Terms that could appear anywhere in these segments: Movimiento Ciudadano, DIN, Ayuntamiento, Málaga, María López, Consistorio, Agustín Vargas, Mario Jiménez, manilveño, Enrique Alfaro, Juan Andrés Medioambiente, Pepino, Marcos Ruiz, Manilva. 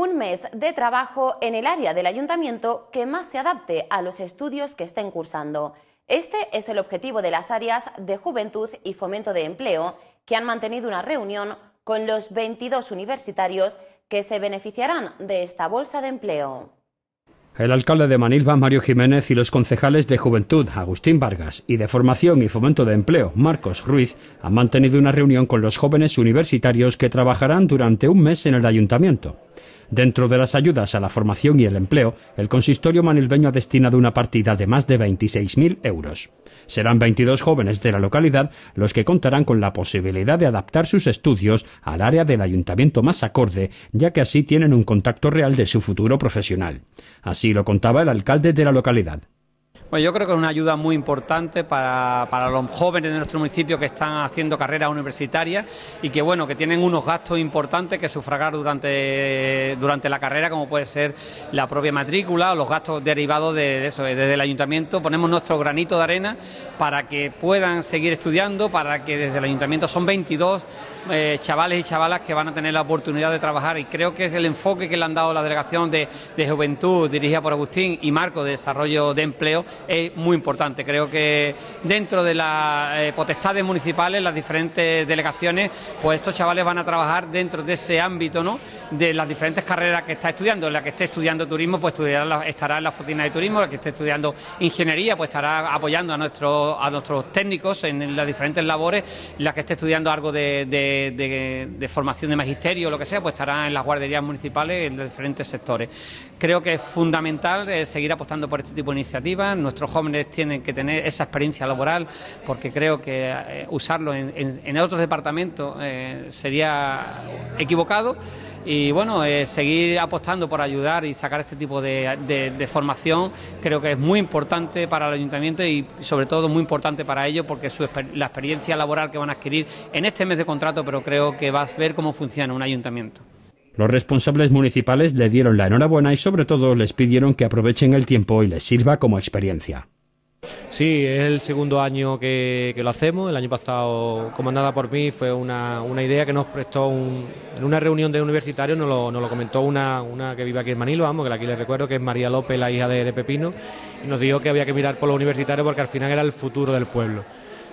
Un mes de trabajo en el área del ayuntamiento que más se adapte a los estudios que estén cursando. Este es el objetivo de las áreas de Juventud y Fomento de Empleo, que han mantenido una reunión con los 22 universitarios que se beneficiarán de esta bolsa de empleo. El alcalde de Manilva, Mario Jiménez, y los concejales de Juventud, Agustín Vargas, y de Formación y Fomento de Empleo, Marcos Ruiz, han mantenido una reunión con los jóvenes universitarios que trabajarán durante un mes en el ayuntamiento. Dentro de las ayudas a la formación y el empleo, el consistorio manilveño ha destinado una partida de más de 26.000 euros. Serán 22 jóvenes de la localidad los que contarán con la posibilidad de adaptar sus estudios al área del ayuntamiento más acorde, ya que así tienen un contacto real de su futuro profesional. Así lo contaba el alcalde de la localidad. Bueno, yo creo que es una ayuda muy importante para los jóvenes de nuestro municipio que están haciendo carreras universitarias y que, bueno, que tienen unos gastos importantes que sufragar durante la carrera, como puede ser la propia matrícula o los gastos derivados de eso. Desde el ayuntamiento ponemos nuestro granito de arena para que puedan seguir estudiando, para que desde el ayuntamiento son 22 chavales y chavalas que van a tener la oportunidad de trabajar, y creo que es el enfoque que le han dado la delegación de Juventud, dirigida por Agustín, y Marco, de Desarrollo de Empleo, es muy importante. Creo que dentro de las potestades municipales, las diferentes delegaciones, pues estos chavales van a trabajar dentro de ese ámbito, ¿no?, de las diferentes carreras que está estudiando. La que esté estudiando turismo, pues estará en la oficina de turismo; la que esté estudiando ingeniería, pues estará apoyando a nuestros técnicos en las diferentes labores; la que esté estudiando algo de formación de magisterio, lo que sea, pues estará en las guarderías municipales, en los diferentes sectores. Creo que es fundamental seguir apostando por este tipo de iniciativas. Nuestros jóvenes tienen que tener esa experiencia laboral, porque creo que usarlo en otros departamentos sería equivocado. Y bueno, seguir apostando por ayudar y sacar este tipo de formación creo que es muy importante para el ayuntamiento, y sobre todo muy importante para ellos, porque la experiencia laboral que van a adquirir en este mes de contrato, pero creo que vas a ver cómo funciona un ayuntamiento. Los responsables municipales le dieron la enhorabuena y sobre todo les pidieron que aprovechen el tiempo y les sirva como experiencia. Sí, es el segundo año que lo hacemos. El año pasado, comandada por mí, fue una idea que nos prestó en una reunión de universitarios, nos lo comentó una que vive aquí en Manilva, vamos, que aquí les recuerdo que es María López, la hija de Pepino, y nos dijo que había que mirar por los universitarios porque al final era el futuro del pueblo.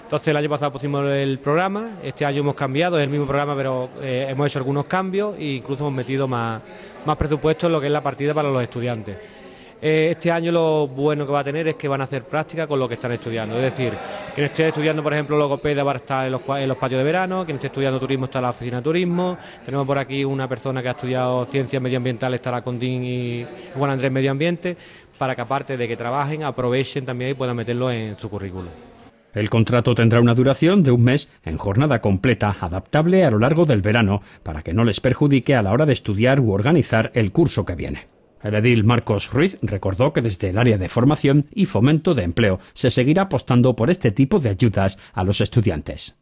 Entonces el año pasado pusimos el programa, este año hemos cambiado, es el mismo programa, pero hemos hecho algunos cambios e incluso hemos metido más presupuesto en lo que es la partida para los estudiantes. Este año lo bueno que va a tener es que van a hacer práctica con lo que están estudiando, es decir, quien esté estudiando, por ejemplo, logopedia va a estar en los patios de verano, quien esté estudiando turismo está en la oficina de turismo, tenemos por aquí una persona que ha estudiado ciencias medioambientales, estará con DIN y Juan Andrés Medioambiente, para que aparte de que trabajen, aprovechen también y puedan meterlo en su currículum. El contrato tendrá una duración de un mes en jornada completa, adaptable a lo largo del verano, para que no les perjudique a la hora de estudiar u organizar el curso que viene. El edil Marcos Ruiz recordó que desde el área de Formación y Fomento de Empleo se seguirá apostando por este tipo de ayudas a los estudiantes.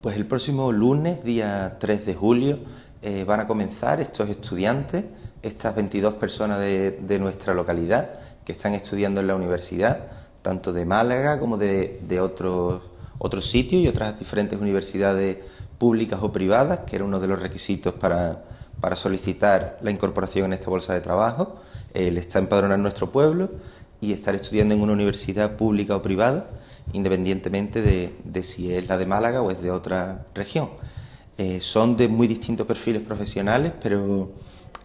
Pues el próximo lunes, día 3 de julio, van a comenzar estos estudiantes, estas 22 personas de nuestra localidad que están estudiando en la universidad, tanto de Málaga como de otros sitios y otras diferentes universidades públicas o privadas, que era uno de los requisitos para solicitar la incorporación en esta bolsa de trabajo, el estar empadronado en nuestro pueblo y estar estudiando en una universidad pública o privada, independientemente de si es la de Málaga o es de otra región. Son de muy distintos perfiles profesionales, pero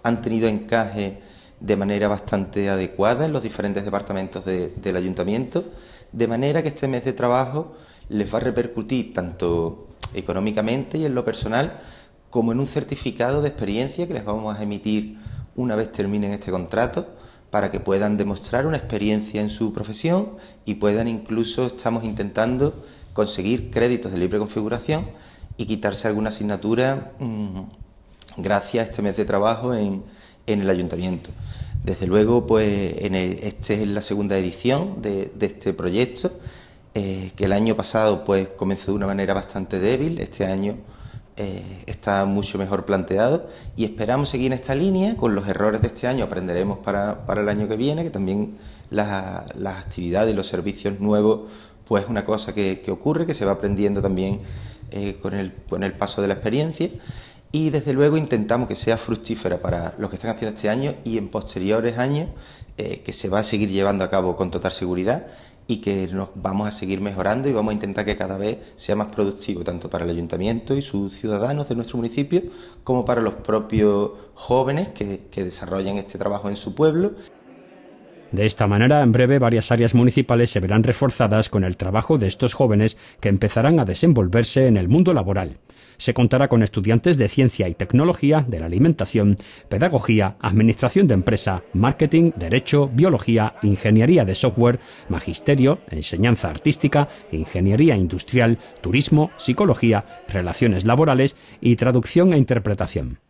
han tenido encaje de manera bastante adecuada en los diferentes departamentos del ayuntamiento, de manera que este mes de trabajo les va a repercutir tanto económicamente y en lo personal, como en un certificado de experiencia que les vamos a emitir una vez terminen este contrato, para que puedan demostrar una experiencia en su profesión y puedan, incluso estamos intentando conseguir créditos de libre configuración y quitarse alguna asignatura gracias a este mes de trabajo en el ayuntamiento. Desde luego, pues esta es la segunda edición de este proyecto, que el año pasado pues comenzó de una manera bastante débil. Este año está mucho mejor planteado y esperamos seguir en esta línea. Con los errores de este año aprenderemos para el año que viene, que también las actividades y los servicios nuevos pues es una cosa que ocurre, que se va aprendiendo también con el paso de la experiencia. y desde luego intentamos que sea fructífera para los que están haciendo este año y en posteriores años, que se va a seguir llevando a cabo con total seguridad y que nos vamos a seguir mejorando y vamos a intentar que cada vez sea más productivo tanto para el ayuntamiento y sus ciudadanos de nuestro municipio como para los propios jóvenes que desarrollan este trabajo en su pueblo. De esta manera, en breve, varias áreas municipales se verán reforzadas con el trabajo de estos jóvenes que empezarán a desenvolverse en el mundo laboral. Se contará con estudiantes de Ciencia y Tecnología, de la Alimentación, Pedagogía, Administración de Empresa, Marketing, Derecho, Biología, Ingeniería de Software, Magisterio, Enseñanza Artística, Ingeniería Industrial, Turismo, Psicología, Relaciones Laborales y Traducción e Interpretación.